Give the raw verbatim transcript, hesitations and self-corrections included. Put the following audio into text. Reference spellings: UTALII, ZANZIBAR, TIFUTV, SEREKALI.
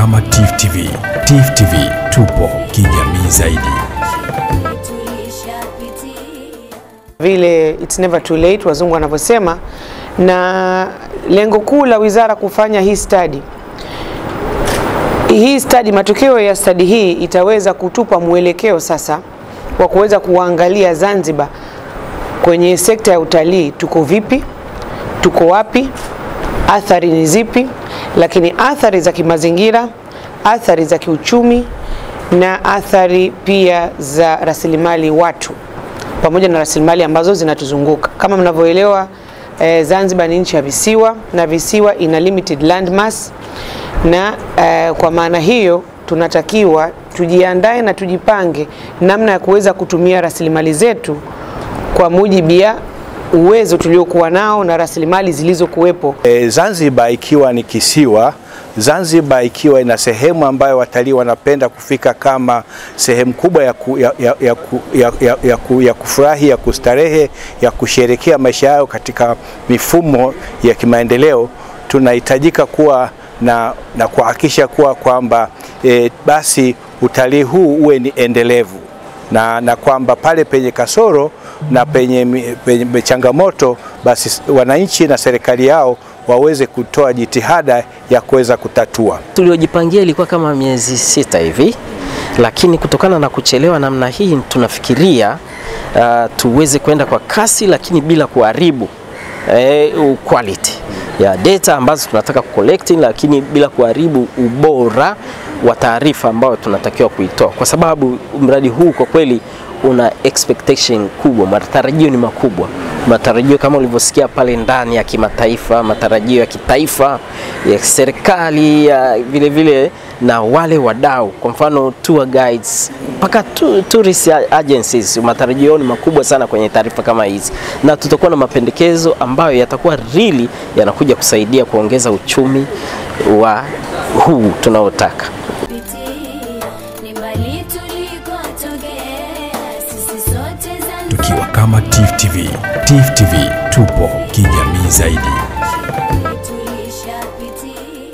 kama T I F U T V. T I F U T V, tupo kijamii zaidi. Vile it's never too late wazungu wanavyosema, na lengo kuu la wizara kufanya hii study. Hii study, matokeo ya study hii itaweza kutupa mwelekeo sasa wa kuweza kuangalia Zanzibar kwenye sekta ya utalii tuko vipi, tuko wapi, athari ni zipi, lakini athari za kimazingira, athari za kiuchumi na athari pia za rasilimali watu pamoja na rasilimali ambazo zinatuzunguka. Kama mnavyoelewa, eh, Zanzibar ni nchi ya visiwa na visiwa ina limited landmass, na eh, kwa maana hiyo tunatakiwa tujiandae na tujipange namna ya kuweza kutumia rasilimali zetu kwa mujibu ya uwezo tuliokuwa nao na rasilimali zilizokuwepo. E, Zanzibar ikiwa ni kisiwa, Zanzibar ikiwa ina sehemu ambayo watalii wanapenda kufika kama sehemu kubwa ya ku, ya ya ya, ku, ya, ya, ya, ku, ya kufurahi, ya kustarehe, ya kusherehekea maisha yao katika mifumo ya kimaendeleo, tunahitajika kuwa na na kuhakikisha kuwa kwamba e, basi utalii huu uwe ni endelevu, na na kwamba pale penye kasoro na penye, penye changamoto basi wananchi na serikali yao waweze kutoa jitihada ya kuweza kutatua. Tuliojipangia ilikuwa kama miezi sita hivi, lakini kutokana na kuchelewa namna hii tunafikiria uh, tuweze kwenda kwa kasi lakini bila kuharibu eh, quality ya data ambazo tunataka collect, lakini bila kuharibu ubora wa taarifa ambayo tunatakiwa kuitoa, kwa sababu mradi huu kwa kweli una expectation kubwa, matarajio ni makubwa. Matarajio kama ulivyosikia pale ndani ya kimataifa, matarajio ya kitaifa, ya serikali, ya vile vile na wale wadau, kwa mfano tour guides, paka tu, tourist agencies, matarajio ni makubwa sana kwenye taarifa kama hizi. Na tutakuwa na mapendekezo ambayo yatakuwa really yanakuja kusaidia kuongeza uchumi wa huu tunaotaka. Tukiwa kama T I F U T V, T I F U T V tupo kijamii zaidi.